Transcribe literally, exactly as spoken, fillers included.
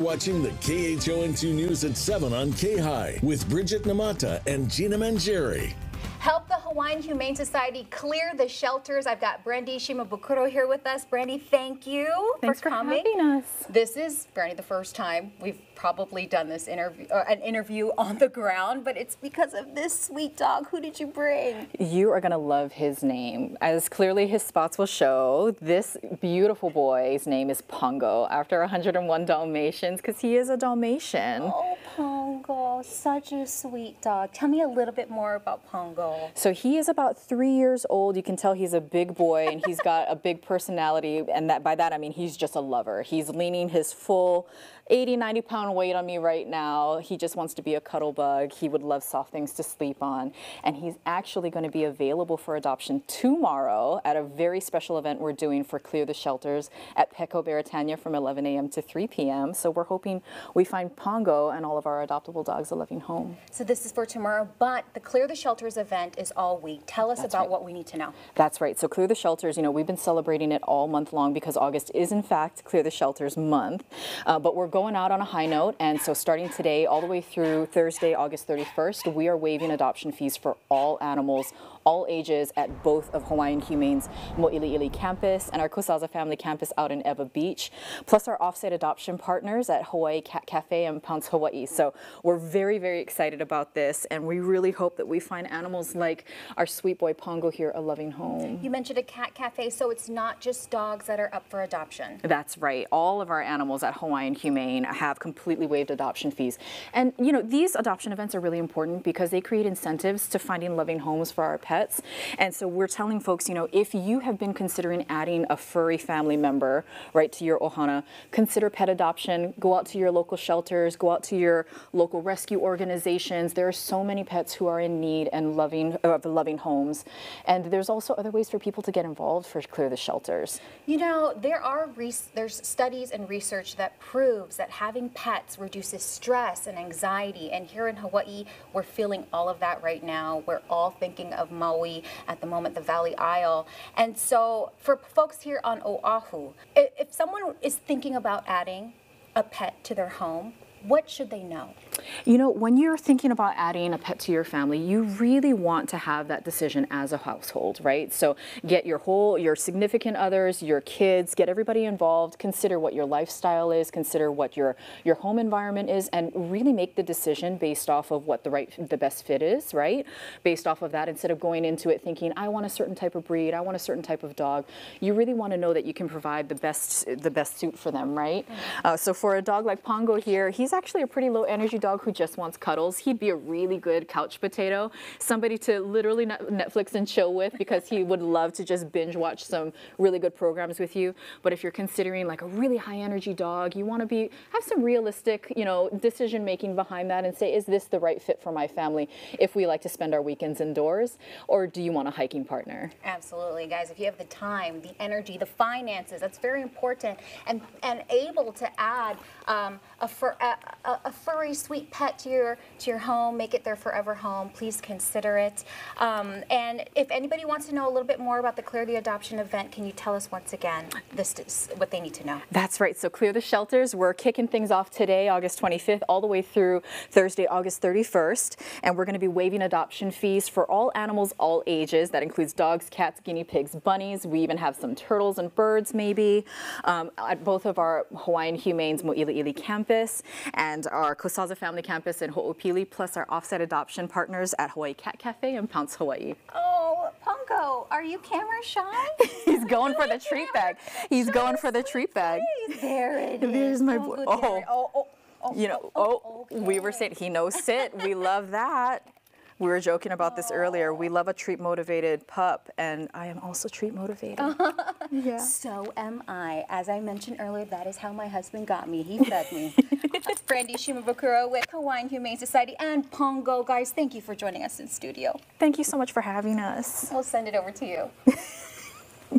Watching the K H O N two News at seven on K H I with Bridgette Namata and Gina Mangieri. Help the Hawaiian Humane Society clear the shelters. I've got Brandy Shimabukuro here with us. Brandy, thank you Thanks for coming. For having us. This is, Brandy, the first time we've probably done this interview, uh, an interview on the ground, but it's because of this sweet dog. Who did you bring? You are going to love his name. As clearly his spots will show, this beautiful boy's name is Pongo, after one hundred and one Dalmatians, because he is a Dalmatian. Oh, Pongo, such a sweet dog. Tell me a little bit more about Pongo. So he is about three years old. You can tell he's a big boy and he's got a big personality. And that by that, I mean, he's just a lover. He's leaning his full eighty, ninety pound weight on me right now. He just wants to be a cuddle bug. He would love soft things to sleep on. And he's actually going to be available for adoption tomorrow at a very special event we're doing for Clear the Shelters at Pecoberritania from eleven A M to three P M So we're hoping we find Pongo and all of our adoptable dogs a loving home. So this is for tomorrow, but the Clear the Shelters event is all week. Tell us That's about right. what we need to know. That's right. So Clear the Shelters, you know, we've been celebrating it all month long because August is in fact Clear the Shelters month, uh, but we're going out on a high note. And so starting today all the way through Thursday, August thirty-first, we are waiving adoption fees for all animals, all ages, at both of Hawaiian Humane's Mōʻiliʻili campus and our Kosasa family campus out in Ewa Beach, plus our offsite adoption partners at Hawai'i Cat Cafe and Pounce Hawai'i. So we're very, very excited about this, and we really hope that we find animals like like our sweet boy Pongo here a loving home. You mentioned a cat cafe, so it's not just dogs that are up for adoption. That's right. All of our animals at Hawaiian Humane have completely waived adoption fees. And you know, these adoption events are really important because they create incentives to finding loving homes for our pets. And so we're telling folks, you know, if you have been considering adding a furry family member right to your ohana, consider pet adoption. Go out to your local shelters, go out to your local rescue organizations. There are so many pets who are in need and loving of loving homes, and there's also other ways for people to get involved for Clear the Shelters. You know, there are res there's studies and research that proves that having pets reduces stress and anxiety, and here in Hawaii we're feeling all of that right now. We're all thinking of Maui at the moment, the Valley Isle, and so for folks here on Oahu, if someone is thinking about adding a pet to their home, what should they know? You know, when you're thinking about adding a pet to your family, you really want to have that decision as a household, right? So get your whole, your significant others, your kids, get everybody involved, consider what your lifestyle is, consider what your, your home environment is, and really make the decision based off of what the right, the best fit is, right? Based off of that, instead of going into it thinking, I want a certain type of breed, I want a certain type of dog. You really want to know that you can provide the best, the best suit for them, right? Mm-hmm. uh, so for a dog like Pongo here, he's actually a pretty low energy dog who just wants cuddles. He'd be a really good couch potato, somebody to literally Netflix and chill with, because he would love to just binge watch some really good programs with you. But if you're considering like a really high energy dog, you want to be have some realistic, you know, decision making behind that and say, is this the right fit for my family if we like to spend our weekends indoors, or do you want a hiking partner? Absolutely, guys. If you have the time, the energy, the finances, that's very important, and and able to add um, a, fur, a, a, a furry sweet pet to your to your home, make it their forever home, please consider it. Um, and if anybody wants to know a little bit more about the Clear the Adoption event, can you tell us once again this is what they need to know? That's right. So Clear the Shelters, we're kicking things off today, August twenty-fifth, all the way through Thursday, August thirty-first, and we're going to be waiving adoption fees for all animals, all ages. That includes dogs, cats, guinea pigs, bunnies. We even have some turtles and birds, maybe, um, at both of our Hawaiian Humane's Mo'ili'ili campus and our Kosasa family campus in Ho'opili, plus our offsite adoption partners at Hawai'i Cat Cafe and Pounce Hawai'i. Oh, Pongo, are you camera shy? He's going for the treat bag. He's going for the treat bag. There it is. There's my boy. Oh, oh, oh, oh, you know, oh, oh okay. We were saying he knows sit. We love that. We were joking about this earlier. We love a treat-motivated pup, and I am also treat-motivated. Yeah. So am I. As I mentioned earlier, that is how my husband got me. He fed me. Brandy Shimabukuro with Hawaiian Humane Society and Pongo. Guys, thank you for joining us in studio. Thank you so much for having us. We'll send it over to you.